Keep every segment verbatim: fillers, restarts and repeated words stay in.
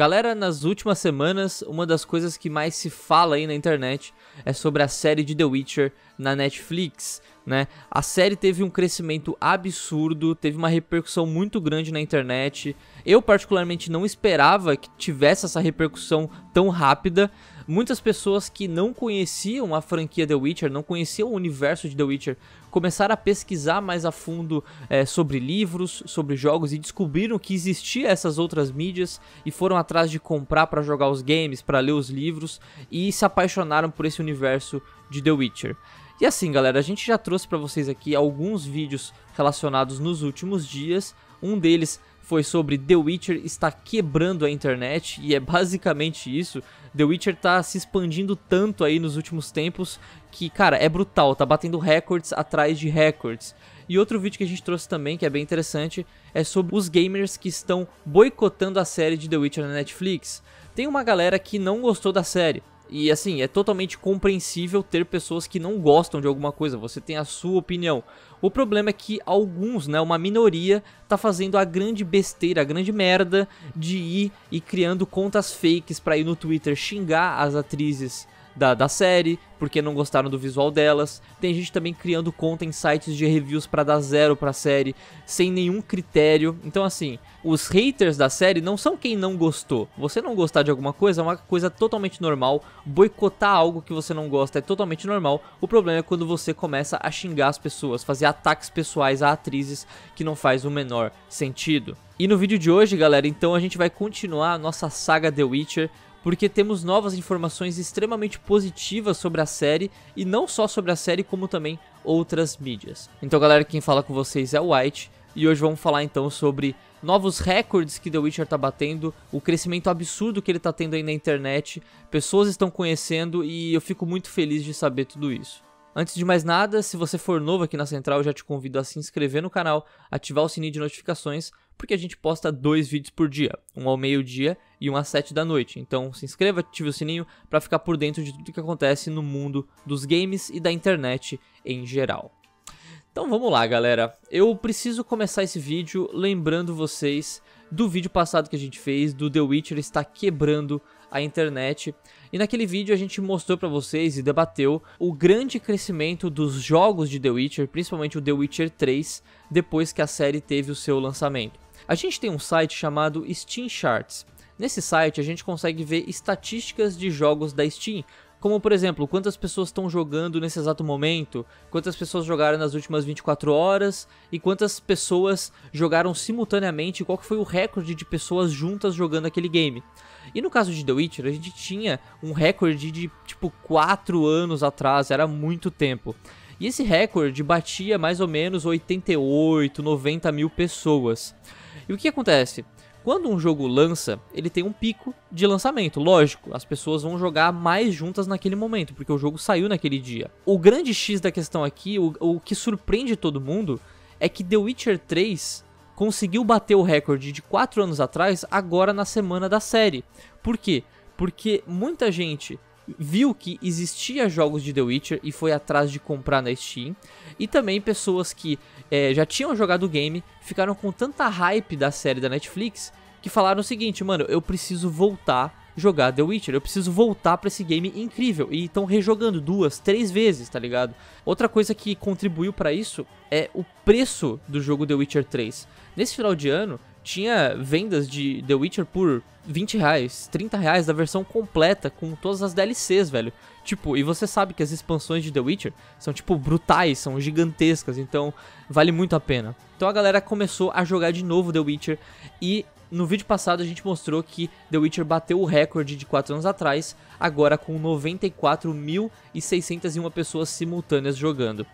Galera, nas últimas semanas, uma das coisas que mais se fala aí na internet é sobre a série de The Witcher na Netflix, né? A série teve um crescimento absurdo, teve uma repercussão muito grande na internet. Eu particularmente não esperava que tivesse essa repercussão tão rápida. Muitas pessoas que não conheciam a franquia The Witcher, não conheciam o universo de The Witcher, começaram a pesquisar mais a fundo é, sobre livros, sobre jogos, e descobriram que existia essas outras mídias e foram atrás de comprar para jogar os games, para ler os livros, e se apaixonaram por esse universo de The Witcher. E assim, galera, a gente já trouxe para vocês aqui alguns vídeos relacionados nos últimos dias. Um deles foi sobre The Witcher está quebrando a internet, e é basicamente isso. The Witcher tá se expandindo tanto aí nos últimos tempos que, cara, é brutal, tá batendo recordes atrás de recordes. E outro vídeo que a gente trouxe também, que é bem interessante, é sobre os gamers que estão boicotando a série de The Witcher na Netflix. Tem uma galera que não gostou da série. E assim, é totalmente compreensível ter pessoas que não gostam de alguma coisa, você tem a sua opinião. O problema é que alguns, né, uma minoria, tá fazendo a grande besteira, a grande merda de ir e criando contas fakes pra ir no Twitter xingar as atrizes da, da série, porque não gostaram do visual delas. Tem gente também criando conta em sites de reviews pra dar zero pra série, sem nenhum critério. Então assim, os haters da série não são quem não gostou. Você não gostar de alguma coisa é uma coisa totalmente normal. Boicotar algo que você não gosta é totalmente normal. O problema é quando você começa a xingar as pessoas, fazer ataques pessoais a atrizes, que não faz o menor sentido. E no vídeo de hoje, galera, então a gente vai continuar a nossa saga The Witcher, porque temos novas informações extremamente positivas sobre a série, e não só sobre a série, como também outras mídias. Então, galera, quem fala com vocês é o White, e hoje vamos falar então sobre novos recordes que The Witcher tá batendo, o crescimento absurdo que ele tá tendo aí na internet, pessoas estão conhecendo, e eu fico muito feliz de saber tudo isso. Antes de mais nada, se você for novo aqui na Central, eu já te convido a se inscrever no canal, ativar o sininho de notificações, porque a gente posta dois vídeos por dia, um ao meio-dia e um às sete da noite. Então se inscreva, ative o sininho para ficar por dentro de tudo que acontece no mundo dos games e da internet em geral. Então vamos lá, galera. Eu preciso começar esse vídeo lembrando vocês do vídeo passado que a gente fez, do The Witcher está quebrando a internet, e naquele vídeo a gente mostrou pra vocês e debateu o grande crescimento dos jogos de The Witcher, principalmente o The Witcher três, depois que a série teve o seu lançamento. A gente tem um site chamado Steam Charts. Nesse site a gente consegue ver estatísticas de jogos da Steam, como por exemplo, quantas pessoas estão jogando nesse exato momento, quantas pessoas jogaram nas últimas vinte e quatro horas e quantas pessoas jogaram simultaneamente, qual que foi o recorde de pessoas juntas jogando aquele game. E no caso de The Witcher, a gente tinha um recorde de tipo quatro anos atrás, era muito tempo. E esse recorde batia mais ou menos oitenta e oito, noventa mil pessoas. E o que acontece? Quando um jogo lança, ele tem um pico de lançamento, lógico, as pessoas vão jogar mais juntas naquele momento, porque o jogo saiu naquele dia. O grande X da questão aqui, o, o que surpreende todo mundo, é que The Witcher três conseguiu bater o recorde de quatro anos atrás, agora na semana da série. Por quê? Porque muita gente viu que existia jogos de The Witcher e foi atrás de comprar na Steam, e também pessoas que é, já tinham jogado o game ficaram com tanta hype da série da Netflix que falaram o seguinte: mano, eu preciso voltar a jogar The Witcher, eu preciso voltar pra esse game incrível, e estão rejogando duas, três vezes, tá ligado? Outra coisa que contribuiu pra isso é o preço do jogo The Witcher três. Nesse final de ano tinha vendas de The Witcher por vinte reais, trinta reais da versão completa com todas as D L Cs, velho. Tipo, e você sabe que as expansões de The Witcher são tipo brutais, são gigantescas, então vale muito a pena. Então a galera começou a jogar de novo The Witcher, e no vídeo passado a gente mostrou que The Witcher bateu o recorde de quatro anos atrás, agora com noventa e quatro mil e seiscentas e uma pessoas simultâneas jogando.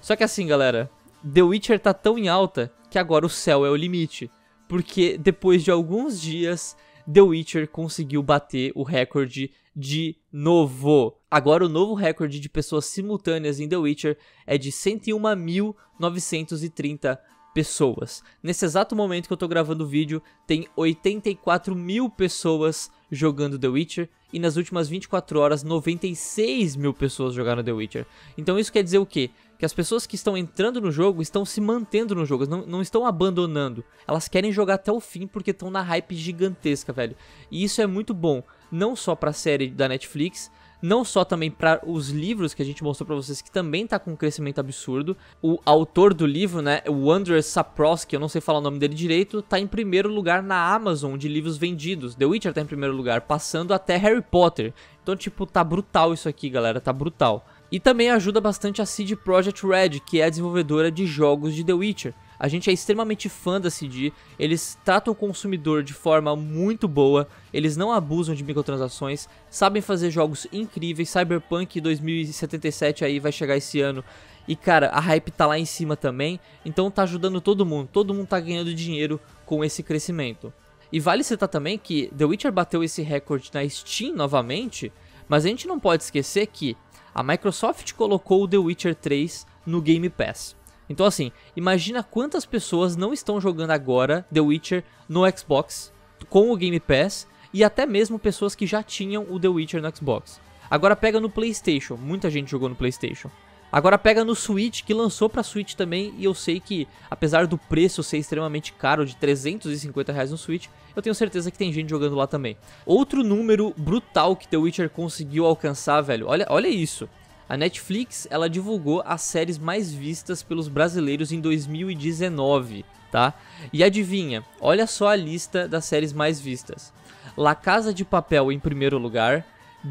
Só que assim, galera, The Witcher tá tão em alta que agora o céu é o limite, porque depois de alguns dias, The Witcher conseguiu bater o recorde de novo. Agora o novo recorde de pessoas simultâneas em The Witcher é de cento e uma mil novecentos e trinta pessoas. Nesse exato momento que eu tô gravando o vídeo, tem oitenta e quatro mil pessoas jogando The Witcher, e nas últimas vinte e quatro horas, noventa e seis mil pessoas jogaram The Witcher. Então isso quer dizer o quê? Que as pessoas que estão entrando no jogo estão se mantendo no jogo, não, não estão abandonando. Elas querem jogar até o fim porque estão na hype gigantesca, velho. E isso é muito bom, não só pra série da Netflix, não só também para os livros que a gente mostrou para vocês, que também tá com um crescimento absurdo. O autor do livro, né, o Andrzej Sapkowski, eu não sei falar o nome dele direito, tá em primeiro lugar na Amazon de livros vendidos. The Witcher tá em primeiro lugar, passando até Harry Potter. Então, tipo, tá brutal isso aqui, galera, tá brutal. E também ajuda bastante a C D Projekt Red, que é a desenvolvedora de jogos de The Witcher. A gente é extremamente fã da C D, eles tratam o consumidor de forma muito boa, eles não abusam de microtransações, sabem fazer jogos incríveis. Cyberpunk dois mil e setenta e sete aí vai chegar esse ano, e cara, a hype tá lá em cima também, então tá ajudando todo mundo, todo mundo tá ganhando dinheiro com esse crescimento. E vale citar também que The Witcher bateu esse recorde na Steam novamente, mas a gente não pode esquecer que a Microsoft colocou o The Witcher três no Game Pass. Então assim, imagina quantas pessoas não estão jogando agora The Witcher no Xbox com o Game Pass, e até mesmo pessoas que já tinham o The Witcher no Xbox. Agora pega no PlayStation, muita gente jogou no PlayStation. Agora pega no Switch, que lançou pra Switch também, e eu sei que, apesar do preço ser extremamente caro, de trezentos e cinquenta reais no Switch, eu tenho certeza que tem gente jogando lá também. Outro número brutal que The Witcher conseguiu alcançar, velho, olha, olha isso. A Netflix, ela divulgou as séries mais vistas pelos brasileiros em dois mil e dezenove, tá? E adivinha, olha só a lista das séries mais vistas. La Casa de Papel em primeiro lugar,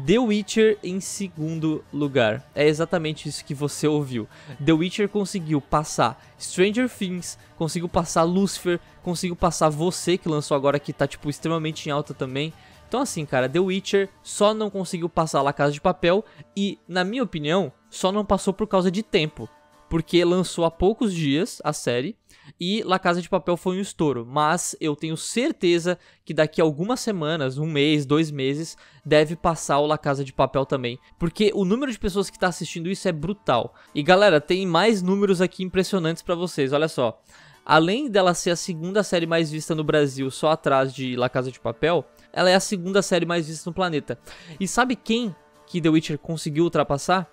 The Witcher em segundo lugar. É exatamente isso que você ouviu. The Witcher conseguiu passar Stranger Things, conseguiu passar Lucifer, conseguiu passar Você, que lançou agora, que tá tipo extremamente em alta também. Então assim, cara, The Witcher só não conseguiu passar La Casa de Papel e, na minha opinião, só não passou por causa de tempo. Porque lançou há poucos dias a série e La Casa de Papel foi um estouro. Mas eu tenho certeza que daqui a algumas semanas, um mês, dois meses, deve passar o La Casa de Papel também. Porque o número de pessoas que tá assistindo isso é brutal. E galera, tem mais números aqui impressionantes pra vocês, olha só. Além dela ser a segunda série mais vista no Brasil, só atrás de La Casa de Papel, ela é a segunda série mais vista no planeta. E sabe quem que The Witcher conseguiu ultrapassar?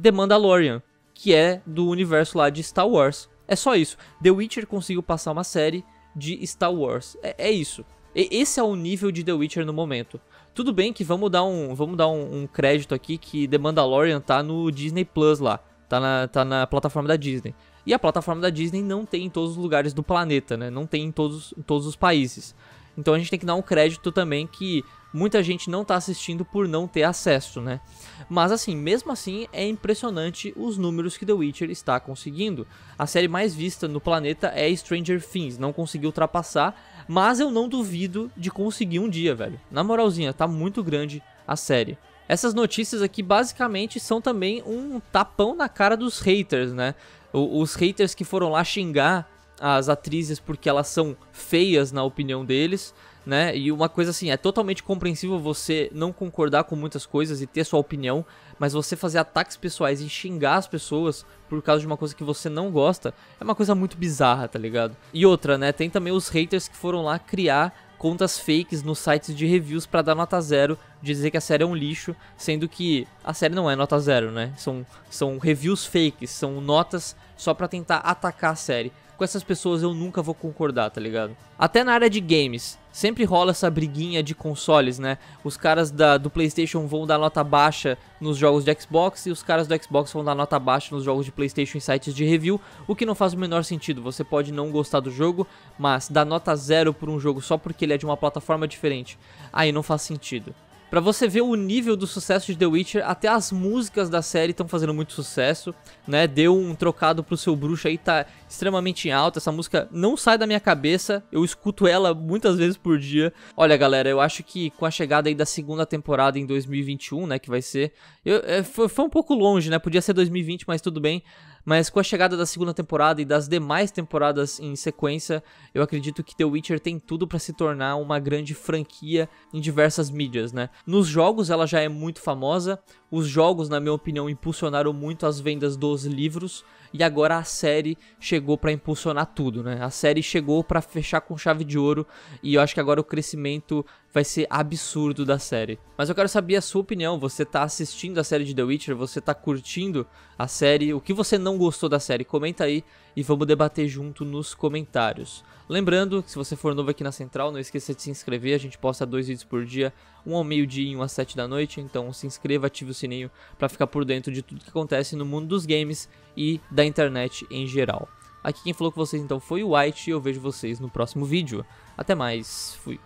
The Mandalorian, que é do universo lá de Star Wars. É só isso. The Witcher conseguiu passar uma série de Star Wars. É, é isso. E esse é o nível de The Witcher no momento. Tudo bem que vamos dar um, vamos dar um, um crédito aqui que The Mandalorian tá no Disney Plus lá. Tá na, tá na plataforma da Disney. E a plataforma da Disney não tem em todos os lugares do planeta, né? Não tem em todos, em todos os países. Então a gente tem que dar um crédito também que muita gente não tá assistindo por não ter acesso, né? Mas assim, mesmo assim, é impressionante os números que The Witcher está conseguindo. A série mais vista no planeta é Stranger Things, não conseguiu ultrapassar, mas eu não duvido de conseguir um dia, velho. Na moralzinha, tá muito grande a série. Essas notícias aqui basicamente são também um tapão na cara dos haters, né? Os haters que foram lá xingar as atrizes porque elas são feias na opinião deles, né? E uma coisa assim, é totalmente compreensível você não concordar com muitas coisas e ter sua opinião, mas você fazer ataques pessoais e xingar as pessoas por causa de uma coisa que você não gosta é uma coisa muito bizarra, tá ligado? E outra, né? Tem também os haters que foram lá criar contas fakes nos sites de reviews pra dar nota zero, dizer que a série é um lixo, sendo que a série não é nota zero, né? São, são reviews fakes, são notas só pra tentar atacar a série. Com essas pessoas eu nunca vou concordar, tá ligado? Até na área de games, sempre rola essa briguinha de consoles, né? Os caras da, do PlayStation vão dar nota baixa nos jogos de Xbox e os caras do Xbox vão dar nota baixa nos jogos de PlayStation em sites de review, o que não faz o menor sentido. Você pode não gostar do jogo, mas dar nota zero por um jogo só porque ele é de uma plataforma diferente, aí não faz sentido. Pra você ver o nível do sucesso de The Witcher, até as músicas da série estão fazendo muito sucesso, né? Deu um trocado pro seu bruxo aí, tá extremamente em alta. Essa música não sai da minha cabeça, eu escuto ela muitas vezes por dia. Olha, galera, eu acho que com a chegada aí da segunda temporada em dois mil e vinte e um, né, que vai ser... Eu, é, foi, foi um pouco longe, né? Podia ser dois mil e vinte, mas tudo bem. Mas com a chegada da segunda temporada e das demais temporadas em sequência, eu acredito que The Witcher tem tudo pra se tornar uma grande franquia em diversas mídias, né? Nos jogos ela já é muito famosa, Os jogos, na minha opinião, impulsionaram muito as vendas dos livros e agora a série chegou para impulsionar tudo, né? A série chegou para fechar com chave de ouro e eu acho que agora o crescimento vai ser absurdo da série. Mas eu quero saber a sua opinião. Você tá assistindo a série de The Witcher? Você tá curtindo a série? O que você não gostou da série? Comenta aí e vamos debater junto nos comentários. Lembrando que se você for novo aqui na Central, não esqueça de se inscrever. A gente posta dois vídeos por dia, um ao meio-dia e um às sete da noite. Então se inscreva, ative o sininho para ficar por dentro de tudo que acontece no mundo dos games e da internet em geral. Aqui quem falou com vocês então foi o White e eu vejo vocês no próximo vídeo. Até mais, fui!